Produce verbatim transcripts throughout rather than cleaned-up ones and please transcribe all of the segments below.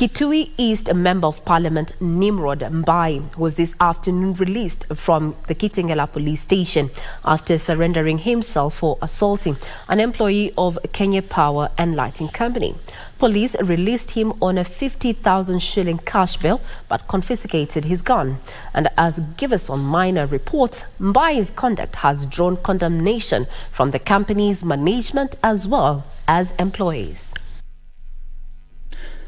Kitui East Member of Parliament Nimrod Mbai was this afternoon released from the Kitengela police station after surrendering himself for assaulting an employee of Kenya Power and Lighting Company. Police released him on a fifty thousand shilling cash bail but confiscated his gun. And as Giverson Minor reports, Mbai's conduct has drawn condemnation from the company's management as well as employees.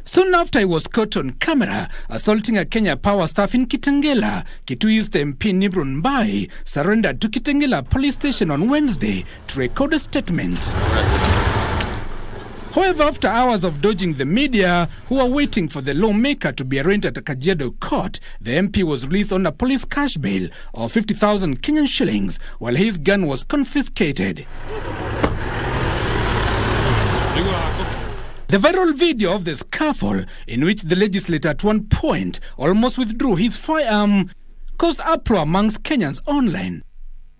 Soon after, he was caught on camera assaulting a Kenya Power staff in Kitengela. Kitui East M P Nimrod Mbai surrendered to Kitengela police station on Wednesday to record a statement. However, after hours of dodging the media, who were waiting for the lawmaker to be arraigned at a Kajiado court, the M P was released on a police cash bail of fifty thousand Kenyan shillings, while his gun was confiscated. The viral video of the scuffle, in which the legislator at one point almost withdrew his firearm, caused uproar amongst Kenyans online.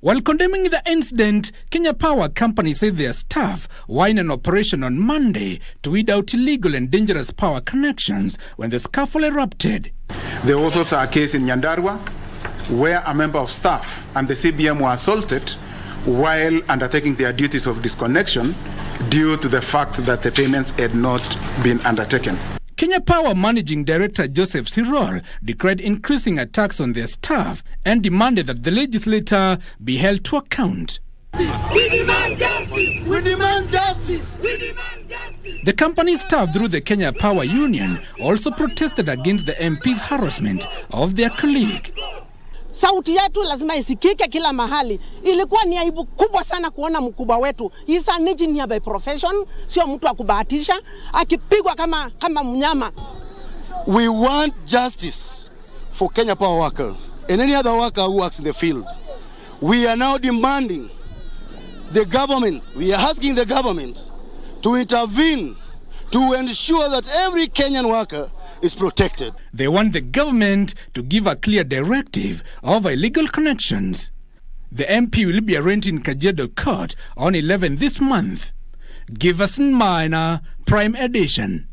While condemning the incident, Kenya Power Company said their staff were in an operation on Monday to weed out illegal and dangerous power connections when the scuffle erupted. There was also a case in Nyandarua where a member of staff and the C B M were assaulted while undertaking their duties of disconnection, due to the fact that the payments had not been undertaken. Kenya Power Managing Director Joseph Sirol declared increasing attacks on their staff and demanded that the legislator be held to account. We demand justice! We demand justice! We demand justice! The company staff through the Kenya Power Union also protested against the M P's harassment of their colleague. Sauti yetu lazima isikike kila mahali. Ilikuwa ni aibu kubwa sana kuona mkubwa wetu, he's an engineer by profession, sio mtu wa kubahatisha, akipigwa kama kama mnyama. We want justice for Kenya Power worker and any other worker who works in the field. We are now demanding the government, we are asking the government to intervene to ensure that every Kenyan worker is protected. They want the government to give a clear directive of illegal connections. The M P will be arraigned in Kajiado Court on eleventh this month. Giverson Minor, Prime Edition.